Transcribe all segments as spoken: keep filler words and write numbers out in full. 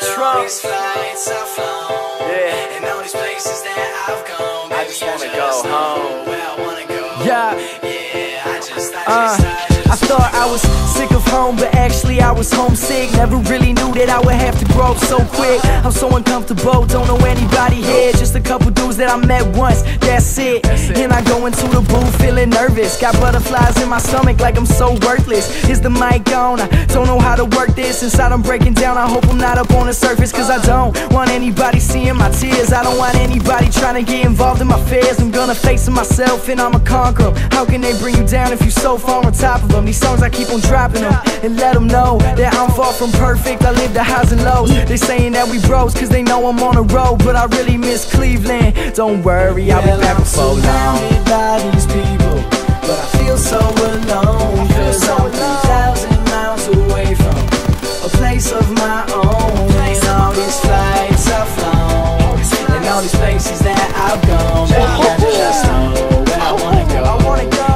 trunks. Yeah. And all these places that I've gone, I just wanna go home. Yeah. Uh. I thought I was sick of home, but actually I was homesick. Never really knew that I would have to grow up so quick. I'm so uncomfortable, don't know anybody here. Just a couple dudes that I met once, that's it. And I go into the booth feeling nervous. Got butterflies in my stomach like I'm so worthless. Is the mic on? I don't know how to work this. Inside I'm breaking down, I hope I'm not up on the surface. Cause I don't want anybody seeing my tears. I don't want anybody trying to get involved in my fears. I'm gonna face them myself and I'ma conquer them. How can they bring you down if you so far on top of them? These songs I keep on dropping them, and let them know that I'm far from perfect, I live the highs and lows. They saying that we bros cause they know I'm on the road, but I really miss Cleveland. Don't worry, I'll be back before long. I'm surrounded by these people, but I feel so alone, cause I'm three thousand miles away from a place of my own. And all these flights I've flown, and all these places that I've gone, but I just know where I wanna go. I wanna go.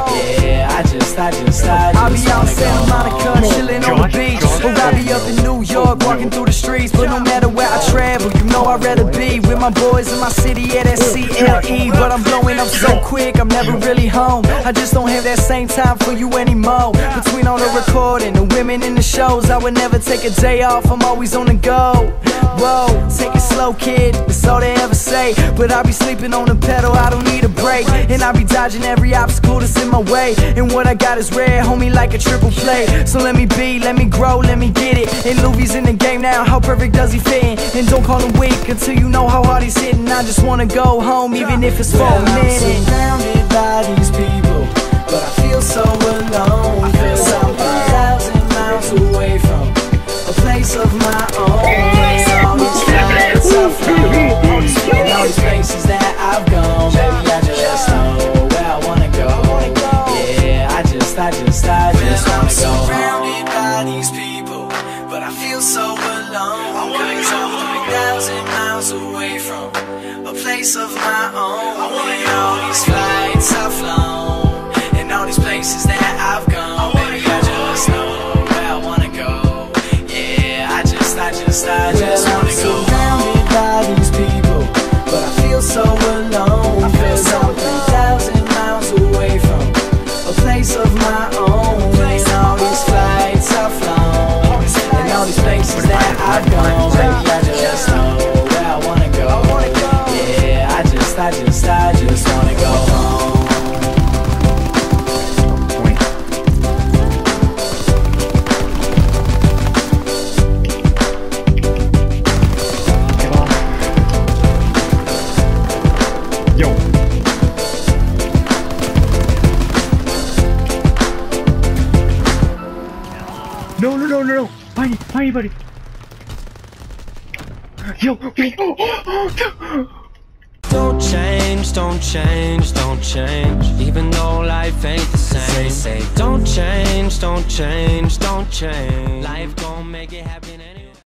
I just, I just I'll be out in Santa Monica, chillin' on the beach. Or I'll be up in New York, walking through the streets. But no matter where I travel, you know I'd rather be with my boys in my city, yeah, that's C L E. But I'm blowing up so quick, I'm never really home. I just don't have that same time for you anymore. Between all the recording, the women in the shows, I would never take a day off, I'm always on the go. Whoa, take it slow, kid, that's all they ever say. But I'll be sleeping on the pedal, I don't need a break. And I'll be dodging every obstacle that's in my way. And what I got is rare, homie, like a triple play. So let me be, let me grow, let me get it. And Luvy's in the game now, how perfect does he fit in? And don't call him weak until you know how hard he's hitting. I just wanna go home, even if it's for a minute. I'm surrounded by these people, but I feel so alone, cause I'm three thousand miles away from a place of my own. And all these places I've flown, and all these places that I've gone, baby, I just know where I wanna go. I just, I just well, wanna I'm go surrounded by these people, but I feel so alone. I wanna go a thousand miles away from a place of my own. I wanna and go all these flights I've flown, and all these places that I've gone. I wanna Baby, go. I just know where I wanna go. Yeah, I just, I just, I well, just wanna I'm go. I'm surrounded by these people, but I feel so alone. I feel so alone. three thousand miles away from a place of my own. And all these flights I've flown, and all these places that I've gone. Baby, I just know where I wanna go. Yeah, I just, I just, I just wanna go home. No, no, no, no, no! Find it, find it, buddy! Yo, okay! Oh, oh, oh. Don't change, don't change, don't change, even though life ain't the same. Say, say, don't change, don't change, don't change, life gon' make it happen.